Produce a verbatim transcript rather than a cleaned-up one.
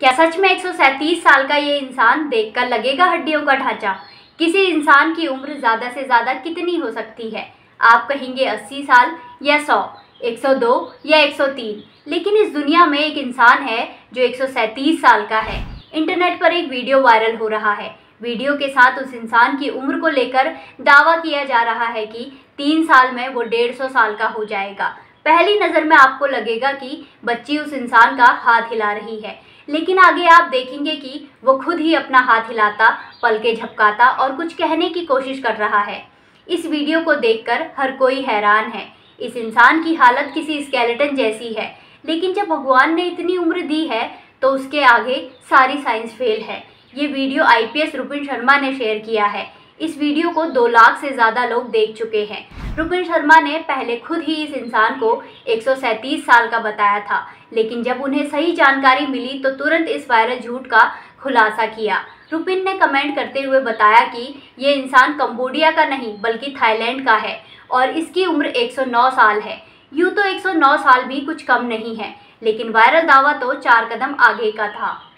क्या सच में एक सौ सैंतीस साल का ये इंसान देखकर लगेगा हड्डियों का ढांचा? किसी इंसान की उम्र ज़्यादा से ज़्यादा कितनी हो सकती है? आप कहेंगे अस्सी साल या सौ, एक सौ दो या एक सौ तीन, लेकिन इस दुनिया में एक इंसान है जो एक सौ सैंतीस साल का है। इंटरनेट पर एक वीडियो वायरल हो रहा है। वीडियो के साथ उस इंसान की उम्र को लेकर दावा किया जा रहा है कि तीन साल में वो डेढ़ सौ साल का हो जाएगा। पहली नज़र में आपको लगेगा कि बच्ची उस इंसान का हाथ हिला रही है, लेकिन आगे आप देखेंगे कि वो खुद ही अपना हाथ हिलाता, पलके झपकाता और कुछ कहने की कोशिश कर रहा है। इस वीडियो को देखकर हर कोई हैरान है। इस इंसान की हालत किसी स्केलेटन जैसी है, लेकिन जब भगवान ने इतनी उम्र दी है तो उसके आगे सारी साइंस फेल है। ये video I P S Rupin Sharma ने शेयर किया है। इस वीडियो को दो लाख से ज़्यादा लोग देख चुके हैं। रुपिन शर्मा ने पहले खुद ही इस इंसान को एक सौ सैंतीस साल का बताया था, लेकिन जब उन्हें सही जानकारी मिली तो तुरंत इस वायरल झूठ का खुलासा किया। रुपिन ने कमेंट करते हुए बताया कि ये इंसान कंबोडिया का नहीं बल्कि थाईलैंड का है और इसकी उम्र एक सौ नौ साल है। यूँ तो एक सौ नौ साल भी कुछ कम नहीं है, लेकिन वायरल दावा तो चार कदम आगे का था।